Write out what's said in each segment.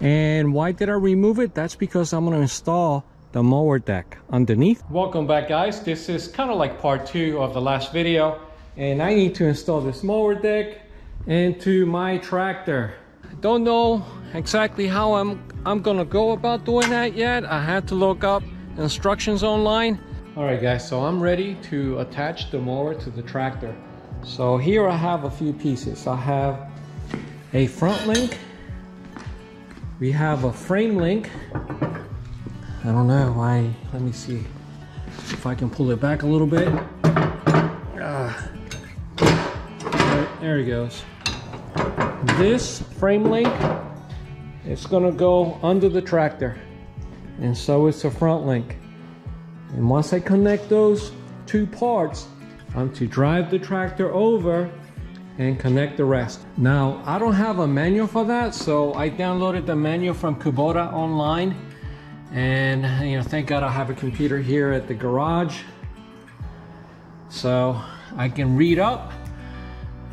And why did I remove it? That's because I'm going to install the mower deck underneath. Welcome back, guys. This is kind of like part two of the last video, and I need to install this mower deck into my tractor. I don't know exactly how I'm gonna go about doing that yet. I had to look up instructions online. All right, guys, so I'm ready to attach the mower to the tractor. So here I have a few pieces. I have a front link, we have a frame link. I don't know why. Let me see if I can pull it back a little bit. There it goes. This frame link, it's gonna go under the tractor, and so it's the front link. And once I connect those two parts, I'm to drive the tractor over and connect the rest. Now, I don't have a manual for that, so I downloaded the manual from Kubota online. And, you know, thank God I have a computer here at the garage, so I can read up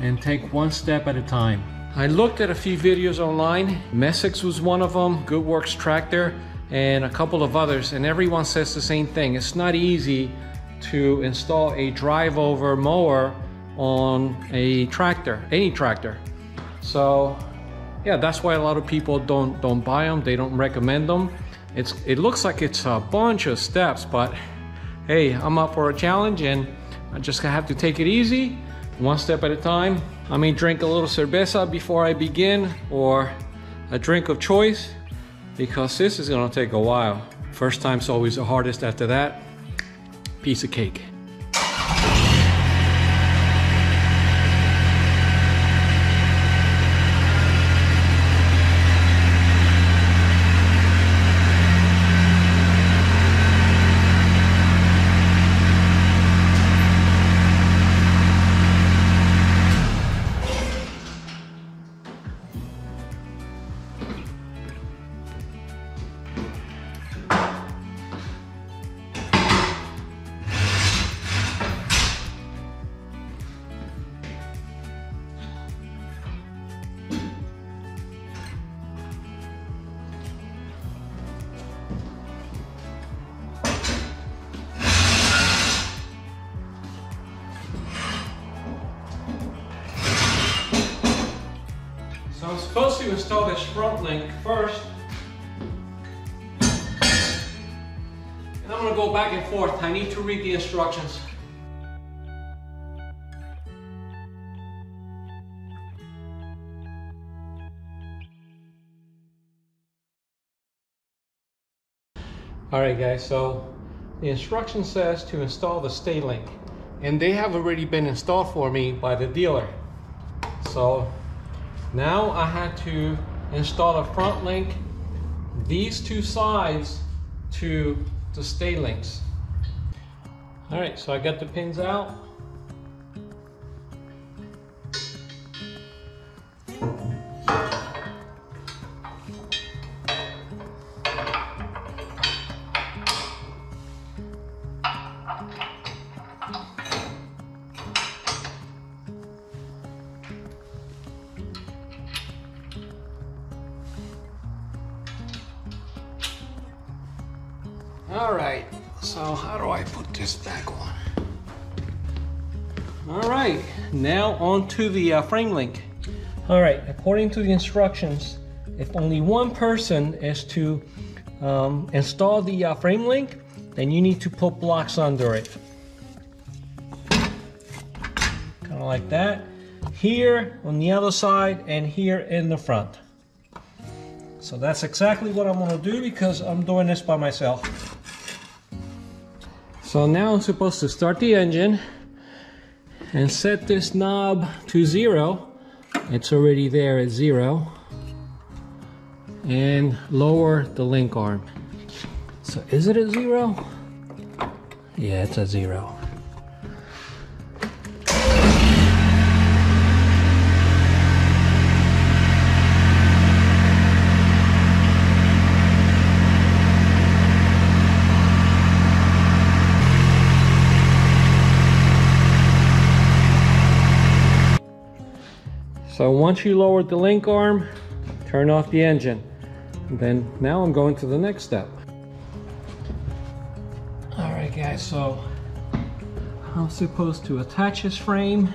and take one step at a time. I looked at a few videos online. Messix was one of them, Good Works Tractor, and a couple of others, and everyone says the same thing. It's not easy to install a drive over mower on a tractor, any tractor. So yeah, that's why a lot of people don't buy them. They don't recommend them. It looks like it's a bunch of steps, but hey, I'm up for a challenge, and I just have to take it easy, one step at a time. I may drink a little cerveza before I begin, or a drink of choice, because this is gonna take a while. First time's always the hardest. After that, piece of cake. So I'm supposed to install this front link first, and I'm going to go back and forth. I need to read the instructions. Alright guys, so the instruction says to install the stay link, and they have already been installed for me by the dealer. So now I had to install a front link, these two sides to the stay links. All right, so I got the pins out. All right, so how do I put this back on? All right, now onto the frame link. All right, according to the instructions, if only one person is to install the frame link, then you need to put blocks under it. Kind of like that. Here on the other side and here in the front. So that's exactly what I'm gonna do, because I'm doing this by myself. So now I'm supposed to start the engine and set this knob to 0. It's already there at 0. And lower the link arm. So is it at 0? Yeah, it's at 0. So once you lower the link arm, turn off the engine. Then now I'm going to the next step. All right guys, so I'm supposed to attach this frame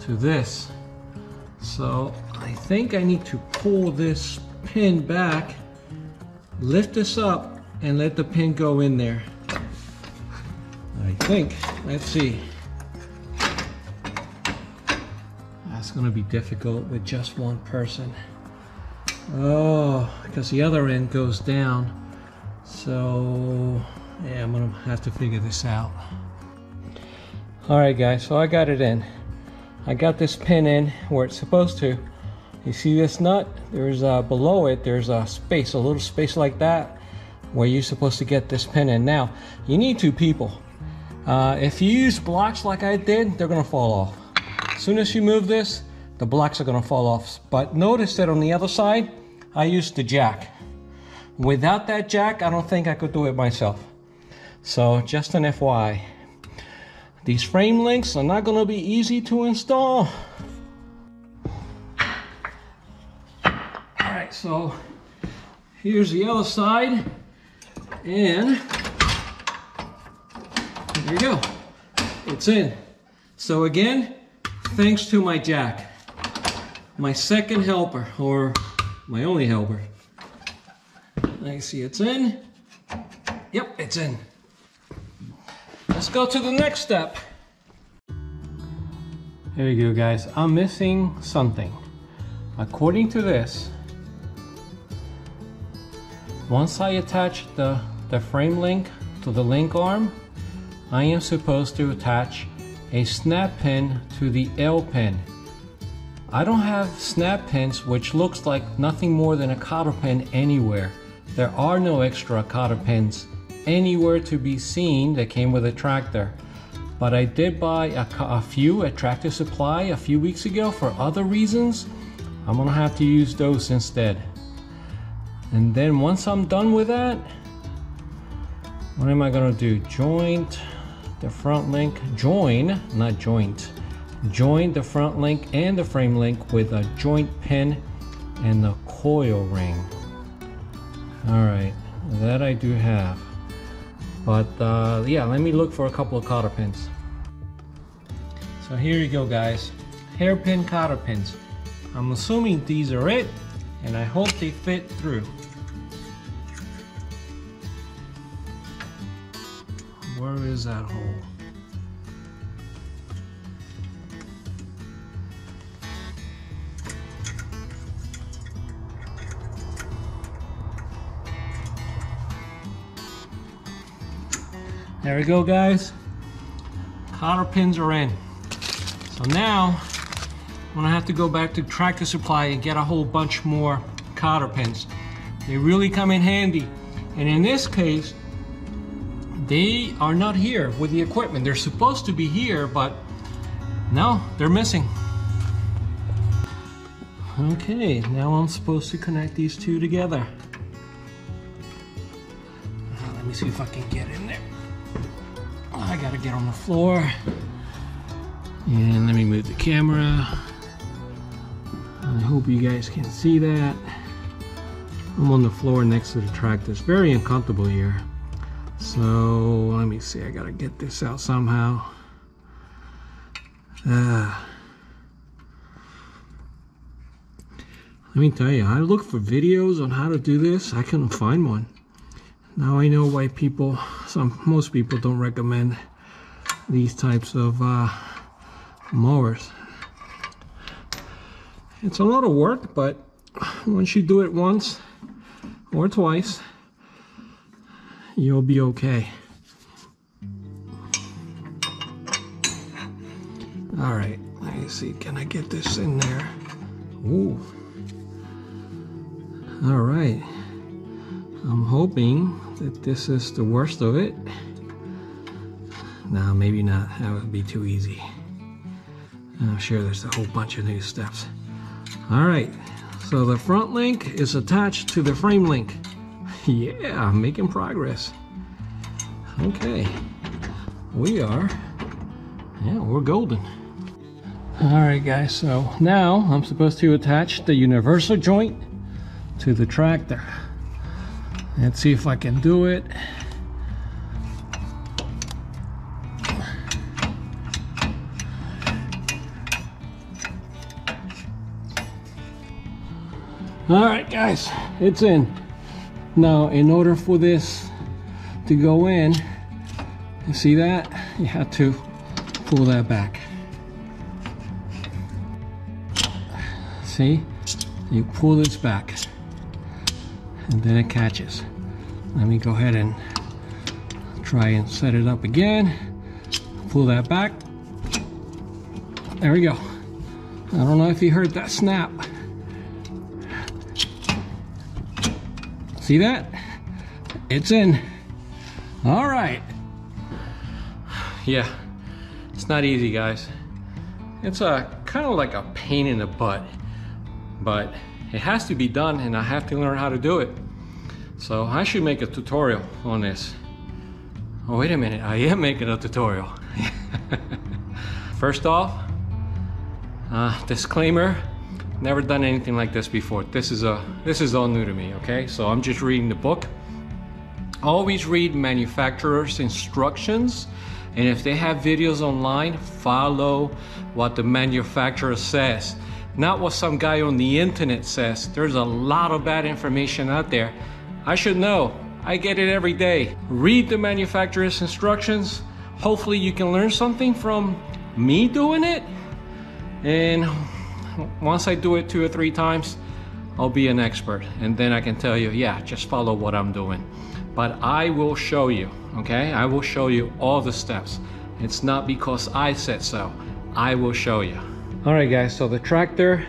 to this. So I think I need to pull this pin back, lift this up, and let the pin go in there. I think, let's see. That's gonna be difficult with just one person. Oh, because the other end goes down. So, yeah, I'm gonna have to figure this out. All right guys, so I got it in. I got this pin in where it's supposed to. You see this nut? There's below it, there's a space, a little space like that, where you're supposed to get this pin in. Now, you need two people. If you use blocks like I did, they're gonna fall off. As soon as you move this, the blocks are gonna fall off. But notice that on the other side, I used the jack. Without that jack, I don't think I could do it myself. So just an FYI. These frame links are not going to be easy to install. Alright, so here's the other side, and there you go. It's in. So again, thanks to my jack, my second helper, or my only helper. I see it's in. Yep, it's in. Let's go to the next step. There you go guys, I'm missing something. According to this, once I attach the frame link to the link arm, I am supposed to attach a snap pin to the L pin. I don't have snap pins, which looks like nothing more than a cotter pin anywhere. There are no extra cotter pins anywhere to be seen that came with a tractor, but I did buy a few at Tractor Supply a few weeks ago for other reasons. I'm gonna have to use those instead. And then once I'm done with that, what am I gonna do? Joint the front link, join the front link and the frame link with a joint pin and the coil ring. All right, that I do have. But yeah, let me look for a couple of cotter pins. So here you go guys, hairpin cotter pins. I'm assuming these are it, and I hope they fit through. Where is that hole? There we go guys, cotter pins are in. So now I'm gonna have to go back to Tractor Supply and get a whole bunch more cotter pins. They really come in handy, and in this case they are not here with the equipment. They're supposed to be here, but no, they're missing. Okay, now I'm supposed to connect these two together. Let me see if I can get in there. I gotta get on the floor, and let me move the camera. I hope you guys can see that. I'm on the floor next to the tractor. It's very uncomfortable here. So let me see, I gotta get this out somehow. Let me tell you, I looked for videos on how to do this. I couldn't find one. Now I know why people, most people don't recommend these types of mowers. It's a lot of work, but once you do it once or twice, you'll be okay. All right, let me see, can I get this in there? Ooh. All right. I'm hoping that this is the worst of it. No, maybe not. That would be too easy. I'm sure there's a whole bunch of new steps. All right, so the front link is attached to the frame link. Yeah, I'm making progress. Okay, we are. Yeah, we're golden. All right, guys, so now I'm supposed to attach the universal joint to the tractor. Let's see if I can do it. All right, guys, it's in. Now, in order for this to go in, you see that? You have to pull that back. See? You pull this back, and then it catches. Let me go ahead and try and set it up again. Pull that back. There we go. I don't know if you heard that snap. See that? It's in. All right. Yeah, it's not easy, guys. It's kind of like a pain in the butt, but it has to be done, and I have to learn how to do it. So I should make a tutorial on this. Oh, wait a minute, I am making a tutorial. First off, disclaimer. Never done anything like this before. This is all new to me, okay? So I'm just reading the book. Always read manufacturer's instructions, and if they have videos online, follow what the manufacturer says, not what some guy on the internet says. There's a lot of bad information out there. I should know. I get it every day. Read the manufacturer's instructions. Hopefully you can learn something from me doing it, and once I do it 2 or 3 times, I'll be an expert, and then I can tell you, yeah, just follow what I'm doing. But I will show you, okay? I will show you all the steps. It's not because I said so. I will show you. All right, guys, so the tractor,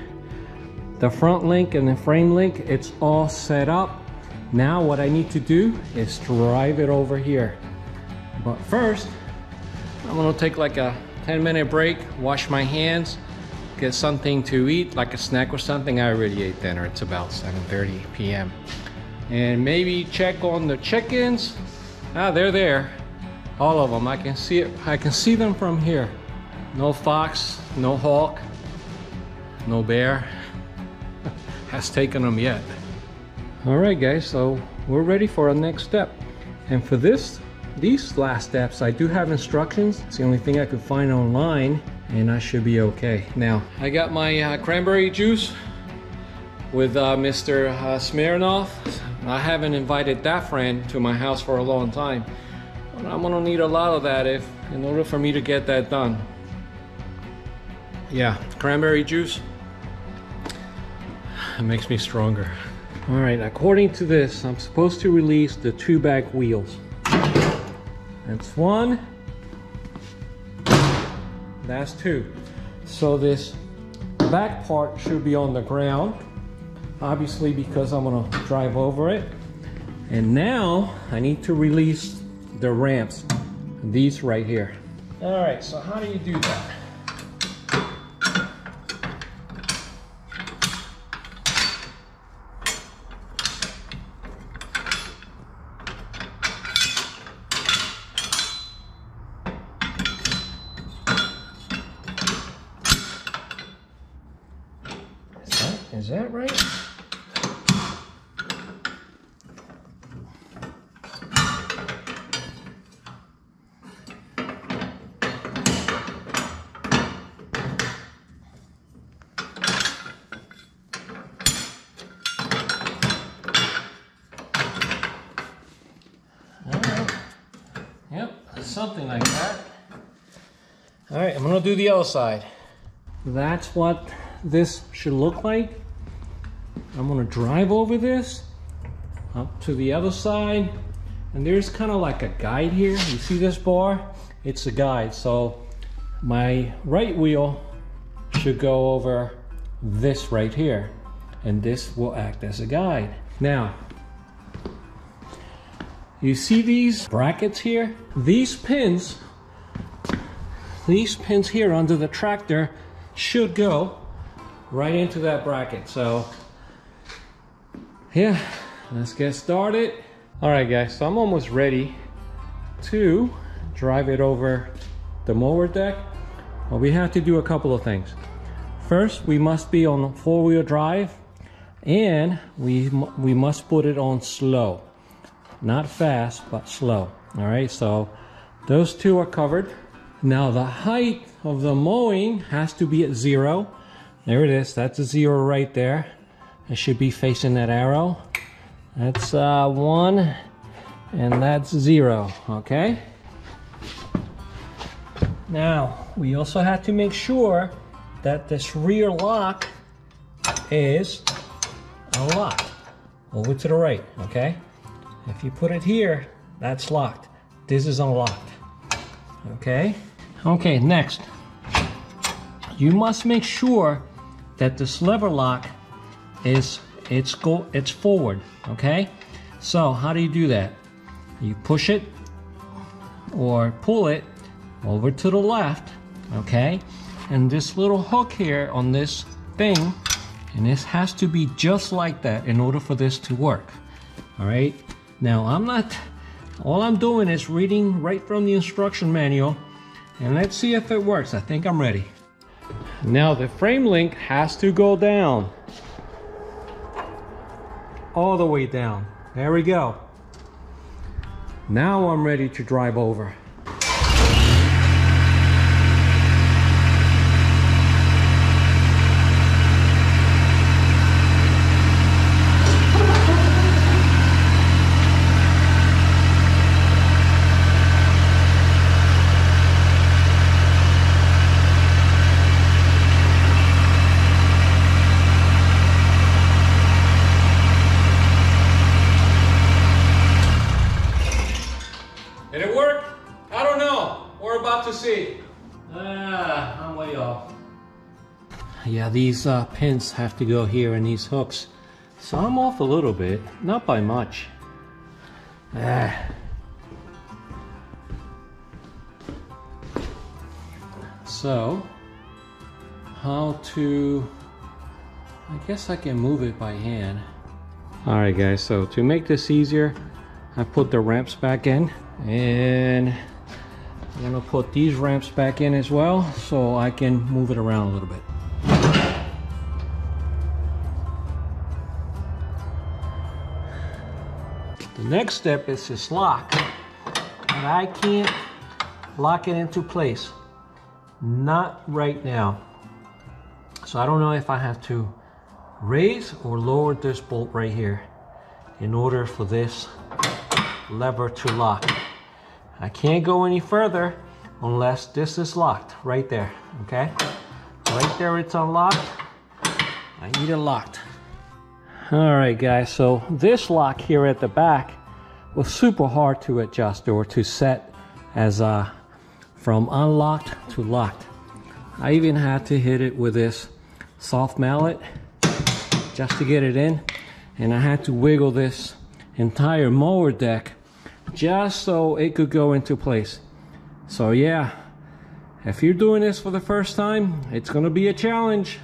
the front link and the frame link, it's all set up. Now what I need to do is drive it over here. But first, I'm gonna take like a 10-minute break, wash my hands, get something to eat, like a snack or something. I already ate dinner. It's about 7:30 p.m. and maybe check on the chickens. Ah, they're there, all of them. I can see it. I can see them from here. No fox, no hawk, no bear has taken them yet. All right, guys, so we're ready for our next step, and for these last steps, I do have instructions. It's the only thing I could find online, and I should be okay. Now, I got my cranberry juice with Mr. Smirnoff. I haven't invited that friend to my house for a long time, but I'm gonna need a lot of that in order for me to get that done. Yeah, cranberry juice, it makes me stronger. All right, according to this, I'm supposed to release the 2 back wheels. That's 1. That's 2. So this back part should be on the ground, obviously, because I'm gonna drive over it. And now I need to release the ramps, these right here. All right, so how do you do that? Is that right? All right. Yep, something like that. All right, I'm gonna do the other side. That's what this should look like. I'm gonna drive over this up to the other side, and there's kind of like a guide here. You see this bar? It's a guide. So my right wheel should go over this right here, and this will act as a guide. Now, you see these brackets here? These pins here under the tractor should go right into that bracket. So yeah, let's get started. All right, guys, so I'm almost ready to drive it over the mower deck. Well, we have to do a couple of things. First, we must be on 4-wheel drive. and we must put it on slow, not fast but slow. All right, so those two are covered. Now the height of the mowing has to be at 0. There it is, that's a 0 right there. It should be facing that arrow. That's 1 and that's 0, okay? Now, we also have to make sure that this rear lock is a lock. Over to the right, okay? If you put it here, that's locked. This is unlocked, okay? Okay, next, you must make sure that this lever lock is it's forward, okay? So how do you do that? You push it or pull it over to the left, okay? And this little hook here on this thing, and this has to be just like that in order for this to work. All right, now I'm not, all I'm doing is reading right from the instruction manual, and let's see if it works. I think I'm ready. Now the frame link has to go down, all the way down. There we go. Now I'm ready to drive over. I'm way off. Yeah, these pins have to go here and these hooks. So I'm off a little bit, not by much. So, how to... I guess I can move it by hand. Alright guys, so to make this easier, I put the ramps back in, and I'm gonna put these ramps back in as well, so I can move it around a little bit. The next step is this lock, but I can't lock it into place. Not right now. So I don't know if I have to raise or lower this bolt right here in order for this lever to lock. I can't go any further unless this is locked right there, okay? Right there it's unlocked. I need it locked. Alright guys, so this lock here at the back was super hard to adjust or to set as from unlocked to locked. I even had to hit it with this soft mallet just to get it in, and I had to wiggle this entire mower deck just so it could go into place. So yeah, if you're doing this for the first time, it's gonna be a challenge.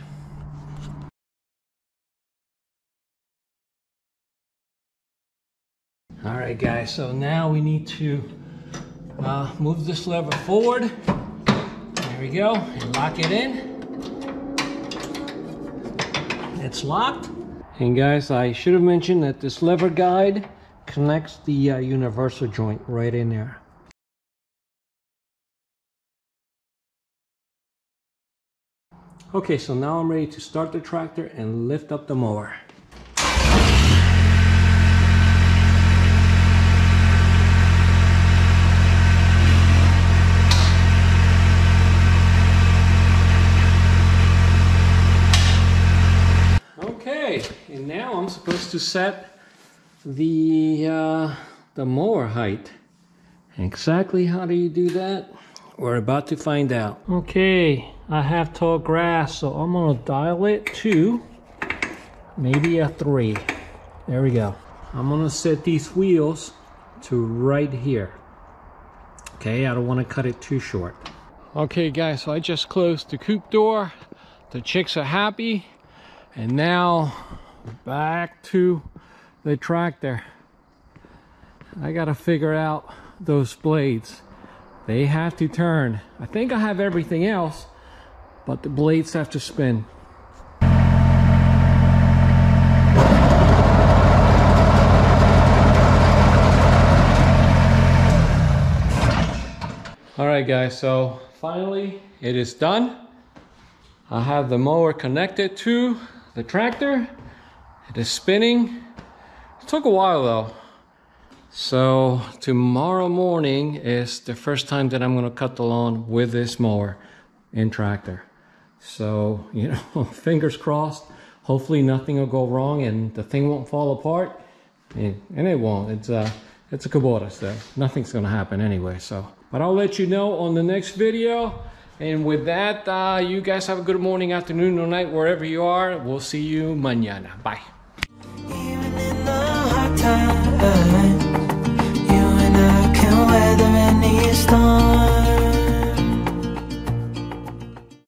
All right guys, so now we need to move this lever forward. There we go, and lock it in. It's locked. And guys, I should have mentioned that this lever guide connects the universal joint right in there. Okay, so now I'm ready to start the tractor and lift up the mower. Okay, and now I'm supposed to set the mower height. Exactly how do you do that? We're about to find out. Okay, I have tall grass, so I'm gonna dial it to maybe a 3. There we go. I'm gonna set these wheels to right here. Okay, I don't want to cut it too short. Okay guys, so I just closed the coop door. The chicks are happy, and now back to the tractor. I gotta figure out those blades. They have to turn. I think I have everything else, but the blades have to spin. All right guys, so finally it is done. I have the mower connected to the tractor. It is spinning. It took a while though. So tomorrow morning is the first time that I'm gonna cut the lawn with this mower and tractor. So, you know, fingers crossed, hopefully nothing will go wrong and the thing won't fall apart. And it won't. It's a Kubota, so nothing's gonna happen anyway. So, but I'll let you know on the next video. And with that, you guys have a good morning, afternoon, or night, wherever you are. We'll see you mañana. Bye. Even in the hard time, you and I can weather any storm.